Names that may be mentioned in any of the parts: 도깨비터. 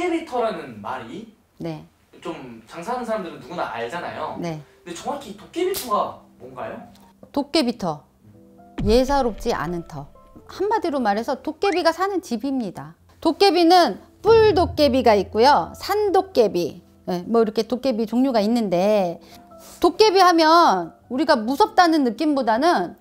도깨비터라는 말이 네. 좀 장사하는 사람들은 누구나 알잖아요. 네. 근데 정확히 도깨비터가 뭔가요? 도깨비터. 예사롭지 않은 터. 한마디로 말해서 도깨비가 사는 집입니다. 도깨비는 뿔 도깨비가 있고요. 산 도깨비. 네, 뭐 이렇게 도깨비 종류가 있는데 도깨비 하면 우리가 무섭다는 느낌보다는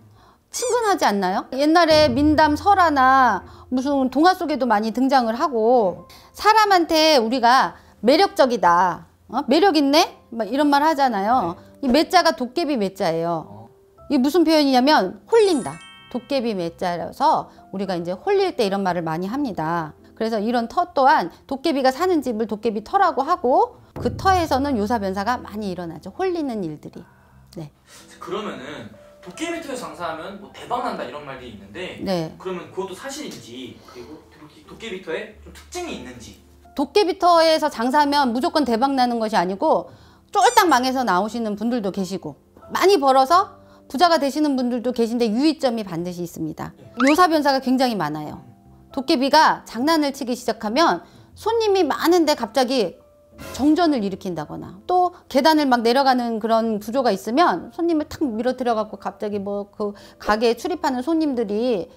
친근하지 않나요? 옛날에 민담 설화나 무슨 동화 속에도 많이 등장을 하고 사람한테 우리가 매력적이다, 매력 있네? 막 이런 말 하잖아요. 이 매자가 도깨비 매자예요. 이게 무슨 표현이냐면 홀린다. 도깨비 매자라서 우리가 이제 홀릴 때 이런 말을 많이 합니다. 그래서 이런 터 또한 도깨비가 사는 집을 도깨비 터라고 하고 그 터에서는 요사변사가 많이 일어나죠. 홀리는 일들이. 네. 그러면은 도깨비터에 장사하면 뭐 대박난다 이런 말이 있는데 네. 그러면 그것도 사실인지 그리고 도깨비터에 좀 특징이 있는지. 도깨비터에서 장사하면 무조건 대박나는 것이 아니고 쫄딱 망해서 나오시는 분들도 계시고 많이 벌어서 부자가 되시는 분들도 계신데 유의점이 반드시 있습니다. 요사변사가 굉장히 많아요. 도깨비가 장난을 치기 시작하면 손님이 많은데 갑자기 정전을 일으킨다거나 또 계단을 막 내려가는 그런 구조가 있으면 손님을 탁 밀어들여갖고 갑자기 뭐 그 가게에 출입하는 손님들이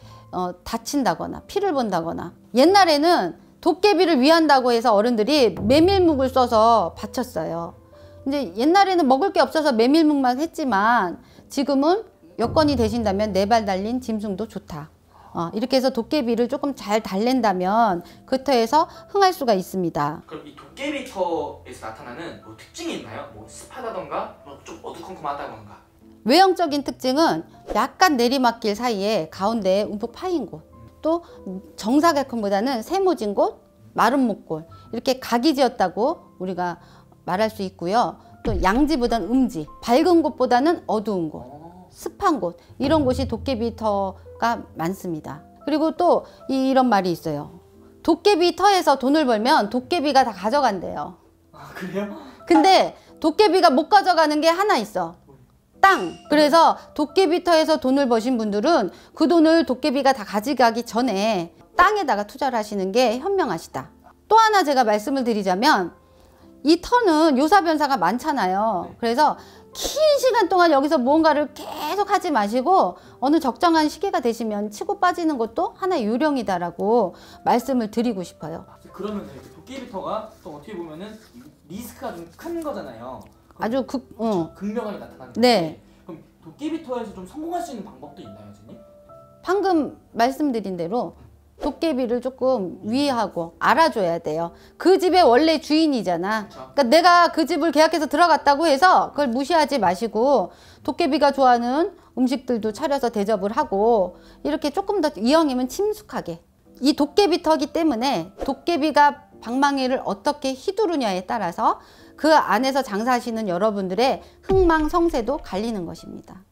다친다거나 피를 본다거나 옛날에는 도깨비를 위한다고 해서 어른들이 메밀묵을 써서 바쳤어요. 근데 옛날에는 먹을 게 없어서 메밀묵만 했지만 지금은 여건이 되신다면 네 발 달린 짐승도 좋다. 이렇게 해서 도깨비를 조금 잘 달랜다면 그 터에서 흥할 수가 있습니다. 그럼 이 도깨비터에서 나타나는 뭐 특징이 있나요? 뭐 습하다던가 뭐 좀 어두컴컴하다던가. 외형적인 특징은 약간 내리막길 사이에 가운데에 움푹 파인 곳, 또 정사각형보다는 세모진 곳, 마른 목골 이렇게 각이 지었다고 우리가 말할 수 있고요. 또 양지보단 음지, 밝은 곳보다는 어두운 곳, 습한 곳 이런 곳이 도깨비터가 많습니다. 그리고 또 이런 말이 있어요. 도깨비터에서 돈을 벌면 도깨비가 다 가져간대요. 아, 그래요? 근데 도깨비가 못 가져가는 게 하나 있어. 땅! 그래서 도깨비터에서 돈을 버신 분들은 그 돈을 도깨비가 다 가져가기 전에 땅에다가 투자를 하시는 게 현명하시다. 또 하나 제가 말씀을 드리자면 이 터는 요사변사가 많잖아요. 그래서 긴 시간 동안 여기서 뭔가를 계속 하지 마시고 어느 적정한 시기가 되시면 치고 빠지는 것도 하나의 요령이다라고 말씀을 드리고 싶어요. 그러면 도깨비터가 또 어떻게 보면은 리스크가 좀 큰 거잖아요. 아주 극명하게 나타나는 네. 그럼 도깨비터에서 좀 성공할 수 있는 방법도 있나요, 선생님? 방금 말씀드린 대로 도깨비를 조금 위하고 알아줘야 돼요. 그 집의 원래 주인이잖아. 그러니까 내가 그 집을 계약해서 들어갔다고 해서 그걸 무시하지 마시고 도깨비가 좋아하는 음식들도 차려서 대접을 하고 이렇게 조금 더 이왕이면 침숙하게. 이 도깨비터기 때문에 도깨비가 방망이를 어떻게 휘두르냐에 따라서 그 안에서 장사하시는 여러분들의 흥망성쇠도 갈리는 것입니다.